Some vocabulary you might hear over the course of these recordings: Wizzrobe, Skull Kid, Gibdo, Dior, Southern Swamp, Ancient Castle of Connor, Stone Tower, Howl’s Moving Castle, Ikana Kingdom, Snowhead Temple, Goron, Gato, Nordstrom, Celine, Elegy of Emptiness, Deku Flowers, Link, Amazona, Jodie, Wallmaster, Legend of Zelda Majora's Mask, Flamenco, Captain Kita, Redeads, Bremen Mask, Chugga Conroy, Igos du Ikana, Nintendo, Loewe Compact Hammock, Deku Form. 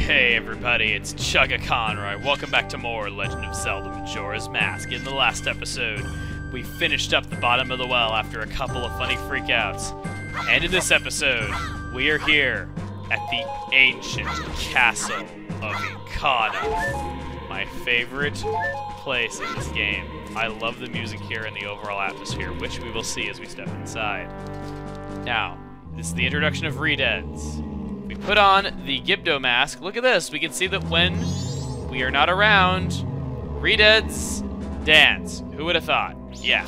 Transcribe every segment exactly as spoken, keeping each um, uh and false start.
Hey everybody, it's Chugga Conroy. Welcome back to more Legend of Zelda Majora's Mask. In the last episode, we finished up the bottom of the well after a couple of funny freakouts. And in this episode, we are here at the Ancient Castle of Connor. My favorite place in this game. I love the music here and the overall atmosphere, which we will see as we step inside. Now, this is the introduction of Redeads. We put on the Gibdo mask. Look at this. We can see that when we are not around, Redeads dance. Who would have thought? Yeah.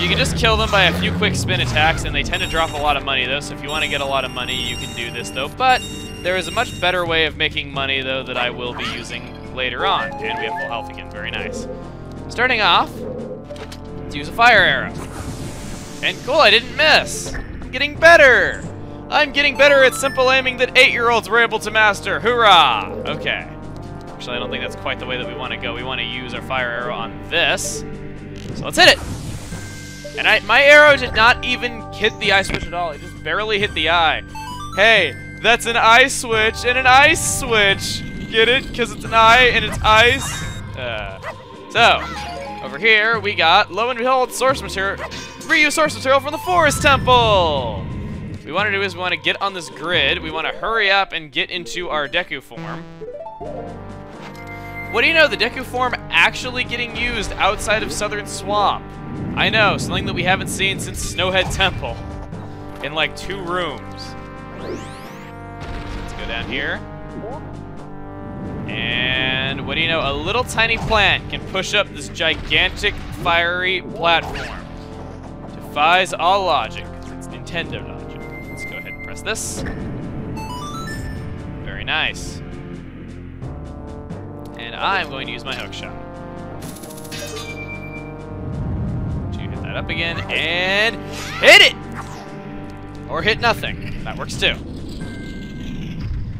You can just kill them by a few quick spin attacks, and they tend to drop a lot of money, though, so if you want to get a lot of money, you can do this, though. But there is a much better way of making money, though, that I will be using later on. And we have full health again. Very nice. Starting off, let's use a fire arrow. And cool, I didn't miss. I'm getting better. I'm getting better at simple aiming that eight-year-olds were able to master. Hoorah! Okay. Actually, I don't think that's quite the way that we want to go. We want to use our fire arrow on this. So let's hit it. And I, my arrow did not even hit the eye switch at all. It just barely hit the eye. Hey, that's an eye switch and an ice switch. Get it? Because it's an eye and it's ice. Uh, so, over here we got, lo and behold, source material. Reuse source material from the Forest Temple. What we want to do is we want to get on this grid. We want to hurry up and get into our Deku Form. What do you know? The Deku Form actually getting used outside of Southern Swamp. I know, something that we haven't seen since Snowhead Temple. In like two rooms. So let's go down here. And what do you know? A little tiny plant can push up this gigantic fiery platform. Defies all logic. It's Nintendo logic. Press this. Very nice. And I'm going to use my hookshot. To hit that up again and hit it! Or hit nothing. That works too.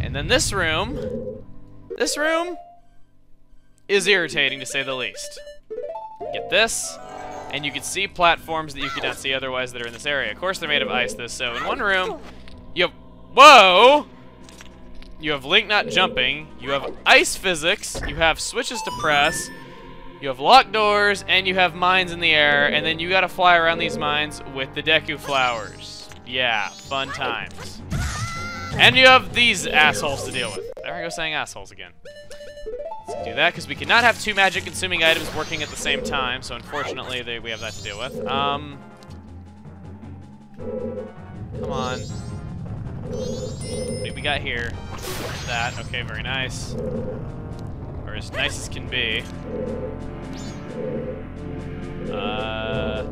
And then this room. This room is irritating to say the least. Get this. And you can see platforms that you could not see otherwise that are in this area. Of course they're made of ice though, so in one room. You have, whoa! You have Link not jumping, you have ice physics, you have switches to press, you have locked doors, and you have mines in the air, and then you gotta fly around these mines with the Deku Flowers. Yeah, fun times. And you have these assholes to deal with. There I go saying assholes again. Let's do that, because we cannot have two magic-consuming items working at the same time, so unfortunately they, we have that to deal with. Um, come on. What do we got here? That, okay, very nice. Or as nice as can be. Uh,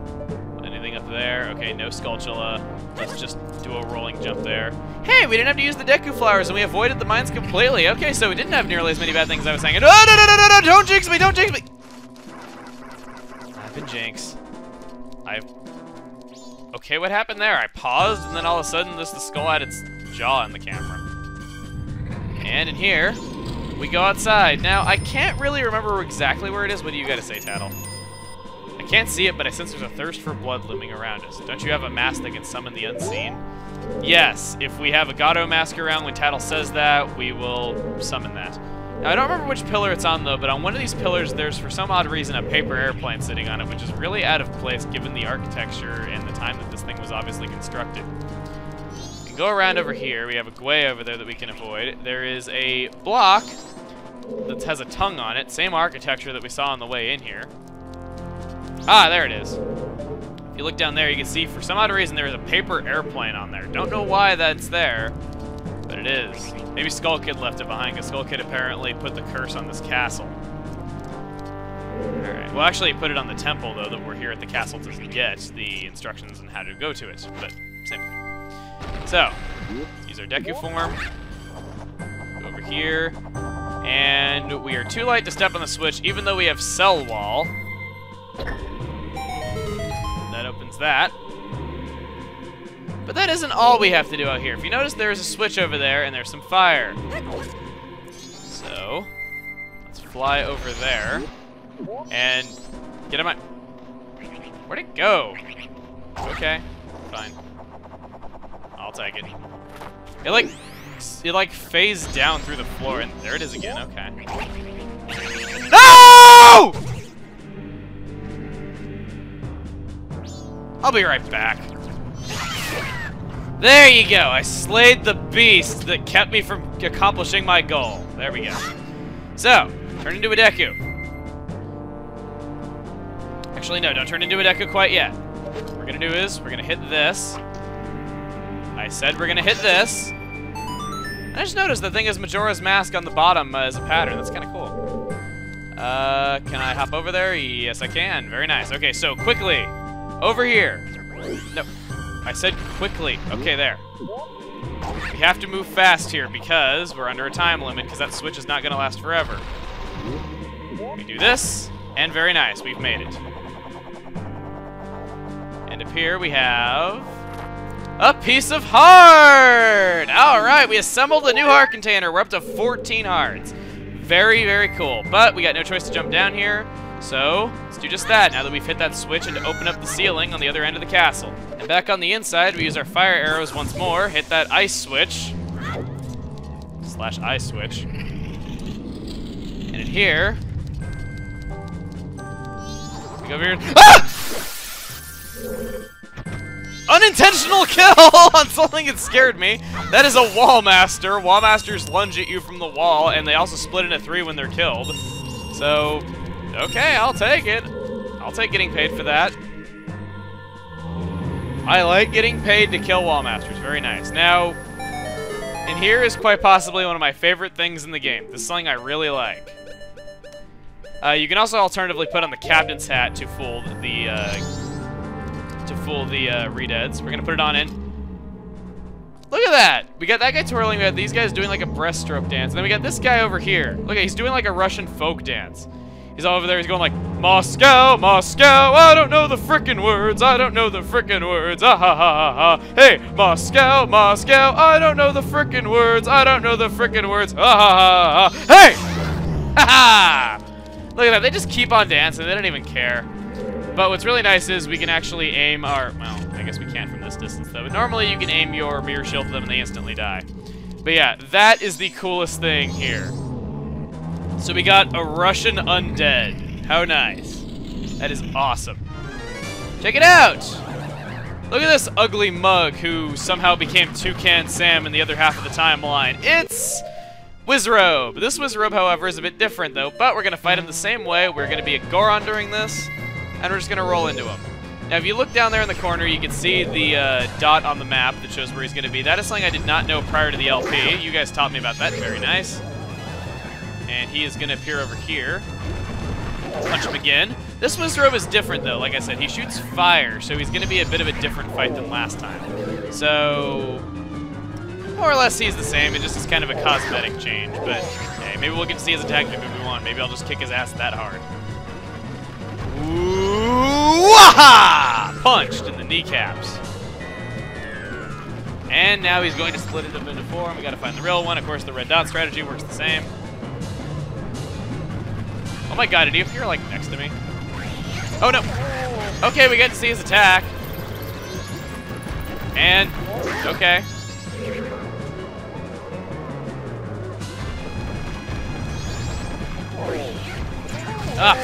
anything up there? Okay, no Skulltula. Let's just do a rolling jump there. Hey, we didn't have to use the Deku Flowers and we avoided the mines completely. Okay, so we didn't have nearly as many bad things as I was saying. Oh, no, no, no, no, no, don't jinx me, don't jinx me! I've been jinxed. I've... Okay, what happened there? I paused, and then all of a sudden, this the skull had its jaw in the camera. And in here, we go outside. Now, I can't really remember exactly where it is. What do you gotta say, Tattle? I can't see it, but I sense there's a thirst for blood looming around us. Don't you have a mask that can summon the unseen? Yes, if we have a Gato mask around, when Tattle says that, we will summon that. Now, I don't remember which pillar it's on, though, but on one of these pillars, there's, for some odd reason, a paper airplane sitting on it, which is really out of place given the architecture and the time that this thing was obviously constructed. And go around over here. We have a gway over there that we can avoid. There is a block that has a tongue on it, same architecture that we saw on the way in here. Ah, there it is. If you look down there, you can see, for some odd reason, there is a paper airplane on there. Don't know why that's there. But it is. Maybe Skull Kid left it behind, because Skull Kid apparently put the curse on this castle. Alright. Well, actually, he put it on the temple, though, that we're here at the castle to get the instructions on how to go to it. But, same thing. So, use our Deku Form. Go over here. And we are too light to step on the switch, even though we have Cell Wall. That opens that. But that isn't all we have to do out here. If you notice, there is a switch over there, and there's some fire. So, let's fly over there, and get him out. Where'd it go? Okay, fine. I'll take it. It, like, it like phased down through the floor, and there it is again. Okay. No! I'll be right back. There you go. I slayed the beast that kept me from accomplishing my goal. There we go. So, turn into a Deku. Actually, no, don't turn into a Deku quite yet. What we're gonna do is we're gonna hit this. I said we're gonna hit this. I just noticed the thing is Majora's Mask on the bottom uh, as a pattern. That's kind of cool. Uh, can I hop over there? Yes, I can. Very nice. Okay, so quickly. Over here. No. I said quickly. Okay, there. We have to move fast here because we're under a time limit because that switch is not going to last forever. We do this, and very nice. We've made it. And up here we have... a piece of heart! Alright, we assembled a new heart container. We're up to fourteen hearts. Very, very cool. But we got no choice to jump down here, so let's do just that now that we've hit that switch and to open up the ceiling on the other end of the castle. And back on the inside, we use our fire arrows once more, hit that ice switch. Slash ice switch. And in here... we go over here... ah! Unintentional kill on something that scared me. That is a Wallmaster. Wallmasters lunge at you from the wall, and they also split into three when they're killed. So, okay, I'll take it. I'll take getting paid for that. I like getting paid to kill Wallmasters. Very nice. Now, and here is quite possibly one of my favorite things in the game. This is something I really like. Uh, you can also alternatively put on the captain's hat to fool the... Uh, to fool the uh, Redeads. We're gonna put it on in. Look at that! We got that guy twirling, we got these guys doing like a breaststroke dance, and then we got this guy over here. Look at, he's doing like a Russian folk dance. He's all over there, he's going like, Moscow, Moscow, I don't know the frickin' words, I don't know the frickin' words, ah ha ha ha ha. Hey, Moscow, Moscow, I don't know the frickin' words, I don't know the frickin' words, ah ha ha ha. Hey! Ha ha! Look at that, they just keep on dancing, they don't even care. But what's really nice is we can actually aim our... well, I guess we can't from this distance, though. But normally you can aim your mirror shield at them and they instantly die. But yeah, that is the coolest thing here. So we got a Russian undead. How nice. That is awesome. Check it out! Look at this ugly mug who somehow became Toucan Sam in the other half of the timeline. It's... Wizzrobe. This Wizzrobe, however, is a bit different, though. But we're going to fight him the same way. We're going to be a Goron during this. And we're just gonna roll into him. Now, if you look down there in the corner, you can see the uh, dot on the map that shows where he's gonna be. That is something I did not know prior to the L P. You guys taught me about that. Very nice. And he is gonna appear over here. Punch him again. This Wizzrobe is different, though. Like I said, he shoots fire, so he's gonna be a bit of a different fight than last time. So, more or less, he's the same. It just is kind of a cosmetic change. But hey, maybe we'll get to see his attack move if we want. Maybe I'll just kick his ass that hard. Waha! Punched in the kneecaps. And now he's going to split it up into four, and we gotta find the real one. Of course, the red dot strategy works the same. Oh my god, did he appear like next to me? Oh no! Okay, we get to see his attack. And, okay. Ah!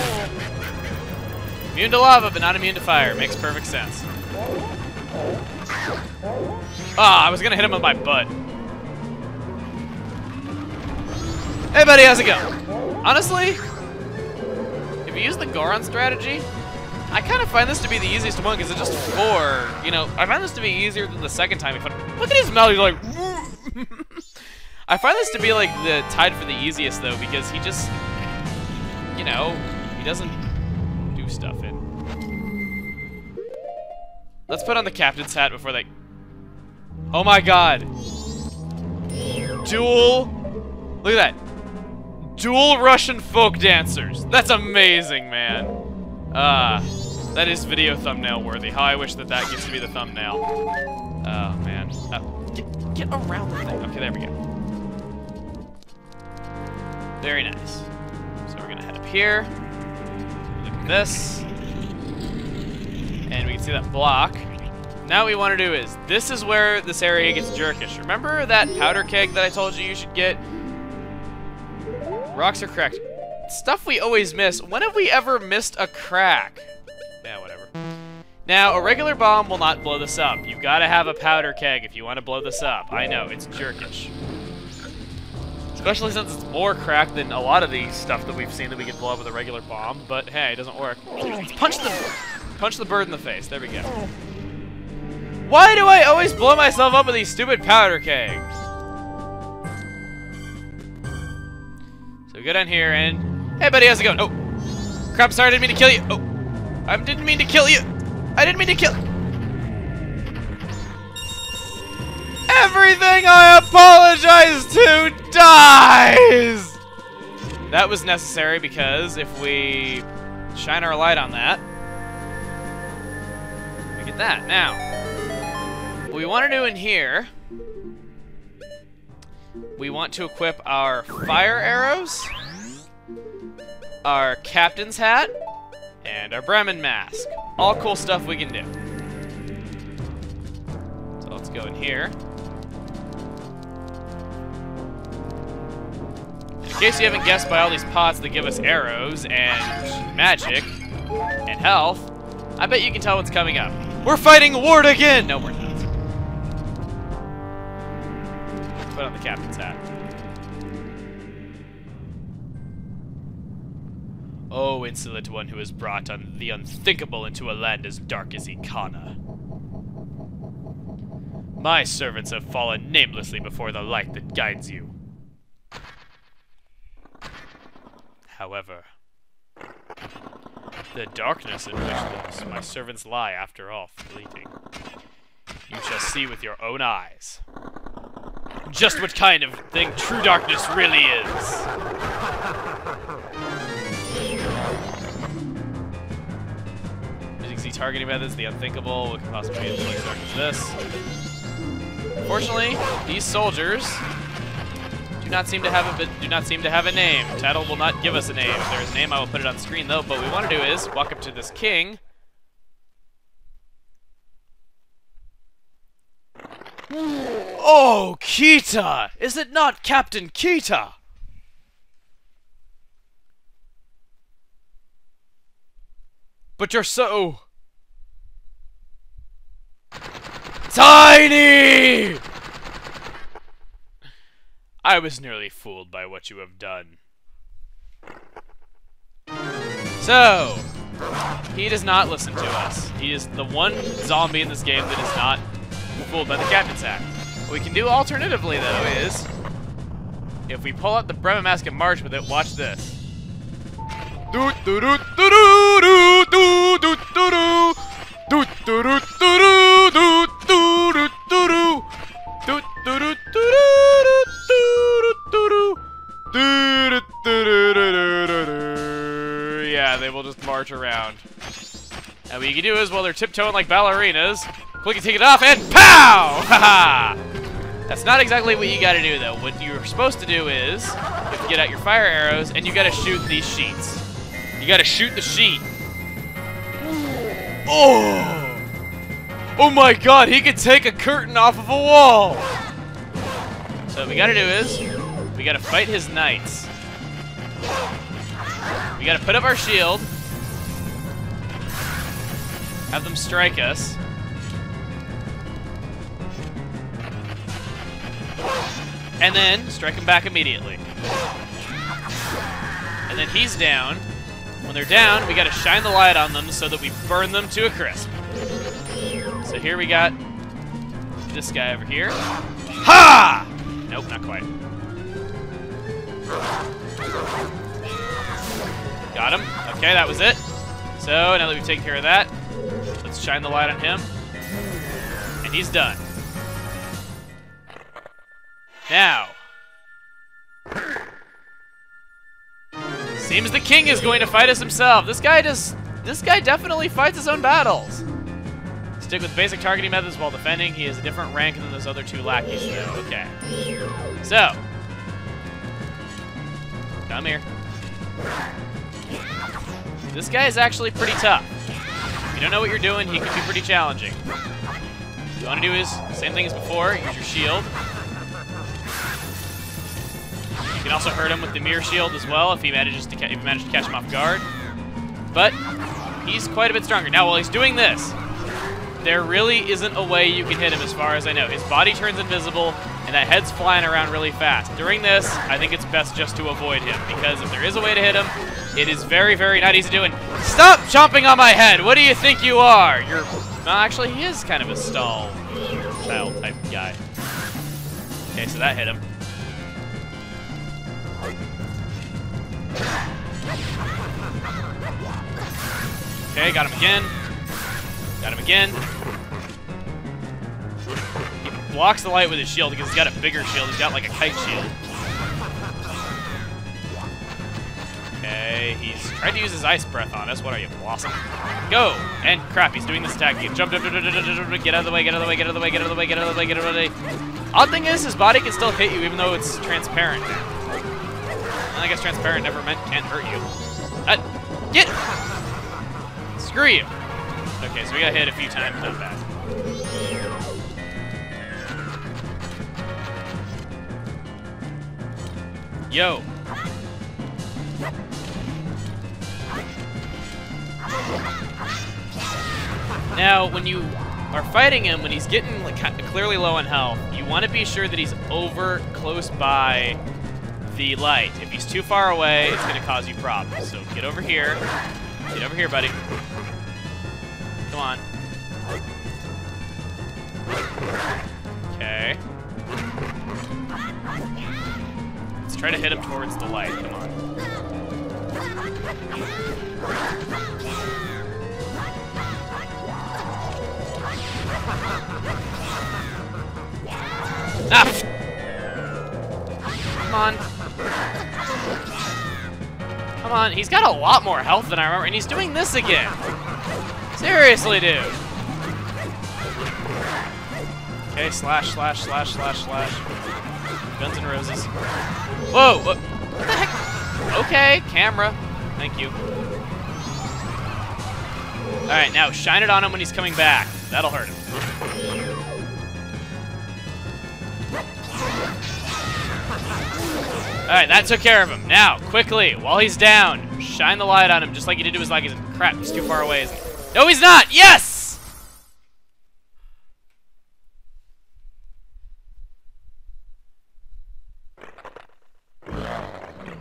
Immune to lava, but not immune to fire. Makes perfect sense. Ah, oh, I was gonna hit him with my butt. Hey buddy, how's it going? Honestly, if you use the Goron strategy, I kind of find this to be the easiest one because it's just four. You know, I find this to be easier than the second time. Look at his mouth, he's like... I find this to be like the tied for the easiest though because he just, you know, he doesn't... stuff in. Let's put on the captain's hat before they... oh my god. Dual... look at that. Dual Russian folk dancers. That's amazing, man. Ah, uh, that is video thumbnail worthy. How I wish that that gets to be the thumbnail. Oh, man. Uh, get, get around the thing. Okay, there we go. Very nice. So we're gonna head up here. This, and we can see that block. now what we want to do is, this is where this area gets jerkish. Remember that powder keg that I told you you should get? Rocks are cracked. Stuff we always miss. When have we ever missed a crack? Yeah, whatever. Now, a regular bomb will not blow this up. You gotta have a powder keg if you want to blow this up. I know, it's jerkish. Especially since it's more cracked than a lot of the stuff that we've seen that we can blow up with a regular bomb, but hey, it doesn't work. Let's punch the, punch the bird in the face. There we go. Why do I always blow myself up with these stupid powder kegs? So go down here and... Hey, buddy, how's it going? Oh. Crap, sorry, I didn't mean to kill you. Oh. I didn't mean to kill you. I didn't mean to kill... Everything I apologize to dies! That was necessary because if we shine our light on that, we get that. Now, what we want to do in here, we want to equip our fire arrows, our captain's hat, and our Bremen mask. All cool stuff we can do. So let's go in here. In case you haven't guessed by all these pots that give us arrows and magic and health, I bet you can tell what's coming up. We're fighting Ward again! No, we're not. Put on the captain's hat. Oh, insolent one who has brought un the unthinkable into a land as dark as Ikana. My servants have fallen namelessly before the light that guides you. However, the darkness in which my servants lie, after all, fleeting. You shall see with your own eyes just what kind of thing true darkness really is. Using Z-targeting methods, the unthinkable, what could possibly be as dark as this. Fortunately, these soldiers Do not seem to have a do not seem to have a name. Tattle will not give us a name. If there is a name, I will put it on screen though. But what we want to do is walk up to this king. Oh, Kita! Is it not Captain Kita? But you're so tiny. I was nearly fooled by what you have done. So, he does not listen to us. He is the one zombie in this game that is not fooled by the captain's hat. What we can do alternatively, though, is if we pull out the Bremen Mask and march with it, watch this. Yeah, they will just march around. And what you can do is, while they're tiptoeing like ballerinas, click and take it off and pow! Haha! That's not exactly what you gotta do though. What you're supposed to do is, you have to get out your fire arrows and you gotta shoot these sheets. You gotta shoot the sheet. Oh! Oh my god, he could take a curtain off of a wall! So what we gotta do is, we gotta fight his knights. We gotta put up our shield, have them strike us. And then strike him back immediately. And then he's down. When they're down, we gotta shine the light on them so that we burn them to a crisp. So here we got this guy over here. Ha! Nope, not quite. Got him. Okay, that was it. So now that we've taken care of that, let's shine the light on him. And he's done. Now, seems the king is going to fight us himself. This guy just, this guy definitely fights his own battles. Stick with basic targeting methods while defending. He has a different rank than those other two lackeys though. Okay. So, come here. This guy is actually pretty tough. If you don't know what you're doing, he can be pretty challenging. What you want to do is same thing as before. Use your shield. You can also hurt him with the mirror shield as well if he manages to ca if he manages to catch him off guard. But he's quite a bit stronger now. While he's doing this, there really isn't a way you can hit him as far as I know. His body turns invisible, and that head's flying around really fast. During this, I think it's best just to avoid him, because if there is a way to hit him, it is very, very not easy to do. And stop chomping on my head! What do you think you are? You're... Well, actually, he is kind of a stall child-type guy. Okay, so that hit him. Okay, got him again. Got him again. He blocks the light with his shield because he's got a bigger shield. He's got like a kite shield. Okay, he's tried to use his ice breath on us. What are you, Blossom? Go! And crap, he's doing this attack again. Jump, jump, jump, jump, jump, jump, get out of the way, get out of the way, get out of the way, get out of the way, get out of the way, get out of the way, get out of the way. Odd thing is, his body can still hit you even though it's transparent. And I guess transparent never meant can't hurt you. Uh, get! Screw you! Okay, so we got hit a few times, not bad. Yo! Now, when you are fighting him, when he's getting like, clearly low on health, you want to be sure that he's over close by the light. If he's too far away, it's going to cause you problems. So get over here. Get over here, buddy. Come on. Okay. Let's try to hit him towards the light. Come on. Ah! Come on. Come on. He's got a lot more health than I remember, and he's doing this again. Seriously, dude. Okay, slash, slash, slash, slash, slash. Guns and Roses. Whoa! What, what the heck? Okay, camera. Thank you. Alright, now shine it on him when he's coming back. That'll hurt him. Alright, that took care of him. Now, quickly, while he's down, shine the light on him just like you did to his legs. And crap, he's too far away, isn't he? No, he's not! Yes!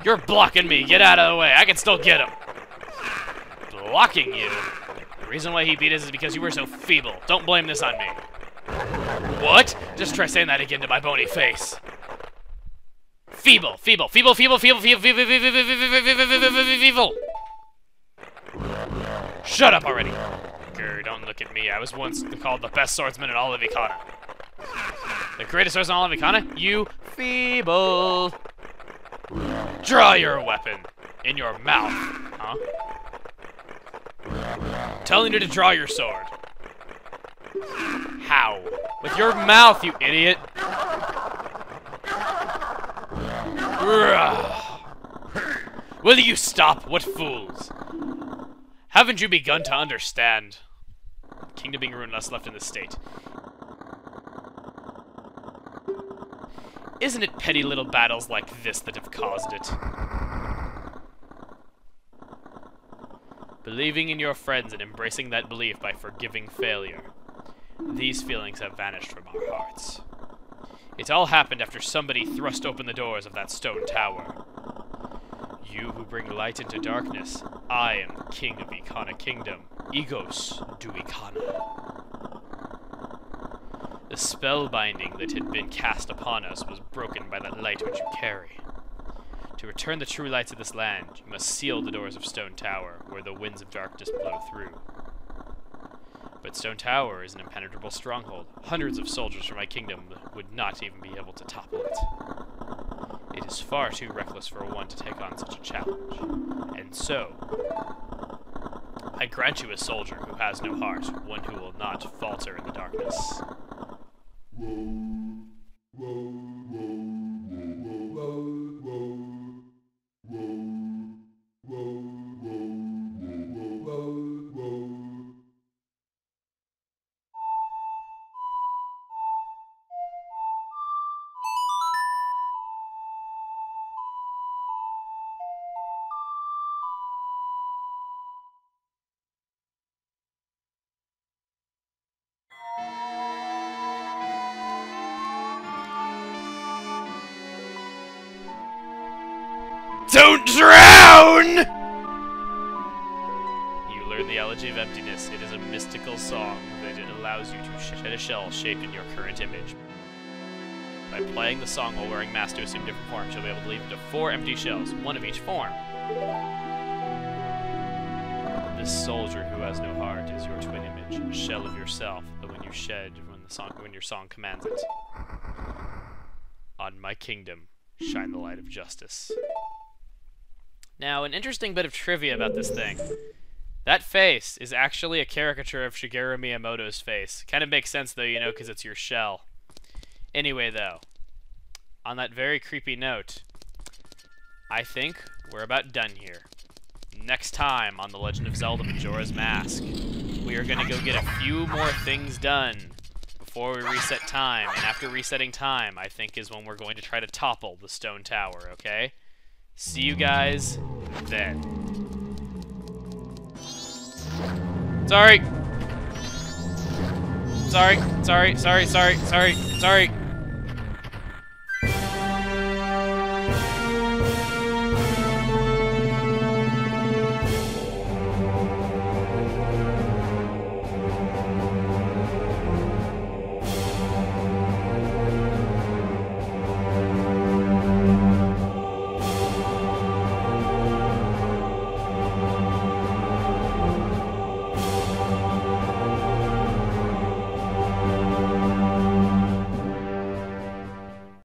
You're blocking me. Get out of the way. I can still get him. Blocking you? The reason why he beat us is because you were so feeble. Don't blame this on me. What? Just try saying that again to my bony face. Feeble, feeble, feeble, feeble, feeble, feeble, feeble, feeble, feeble, feeble, feeble, feeble. Shut up already! Grr, don't look at me. I was once called the best swordsman in all of Ikana. The greatest swordsman in all of Ikana? You feeble! Draw your weapon! In your mouth! Huh? Telling you to draw your sword. How? With your mouth, you idiot! Will you stop? What fools! Haven't you begun to understand? Kingdom being ruined, us left in this state. Isn't it petty little battles like this that have caused it? Believing in your friends and embracing that belief by forgiving failure. These feelings have vanished from our hearts. It all happened after somebody thrust open the doors of that stone tower. You who bring light into darkness, I am the king of Ikana Kingdom, Igos du Ikana. The spellbinding that had been cast upon us was broken by that light which you carry. To return the true lights of this land, you must seal the doors of Stone Tower, where the winds of darkness blow through. But Stone Tower is an impenetrable stronghold. Hundreds of soldiers from my kingdom would not even be able to topple it. It is far too reckless for one to take on such a challenge. And so, I grant you a soldier who has no heart, one who will not falter in the darkness. Don't drown! You learn the Elegy of Emptiness. It is a mystical song that it allows you to shed a shell shaped in your current image. By playing the song while wearing masks to assume different forms, you'll be able to leave into four empty shells, one of each form. This soldier who has no heart is your twin image, a shell of yourself, but when you shed, when the song, when your song commands it. On my kingdom, shine the light of justice. Now, an interesting bit of trivia about this thing. That face is actually a caricature of Shigeru Miyamoto's face. Kind of makes sense, though, you know, because it's your shell. Anyway, though, on that very creepy note, I think we're about done here. Next time on The Legend of Zelda Majora's Mask, we are going to go get a few more things done before we reset time, and after resetting time, I think is when we're going to try to topple the Stone Tower, okay? See you guys then. Sorry! Sorry, sorry, sorry, sorry, sorry, sorry.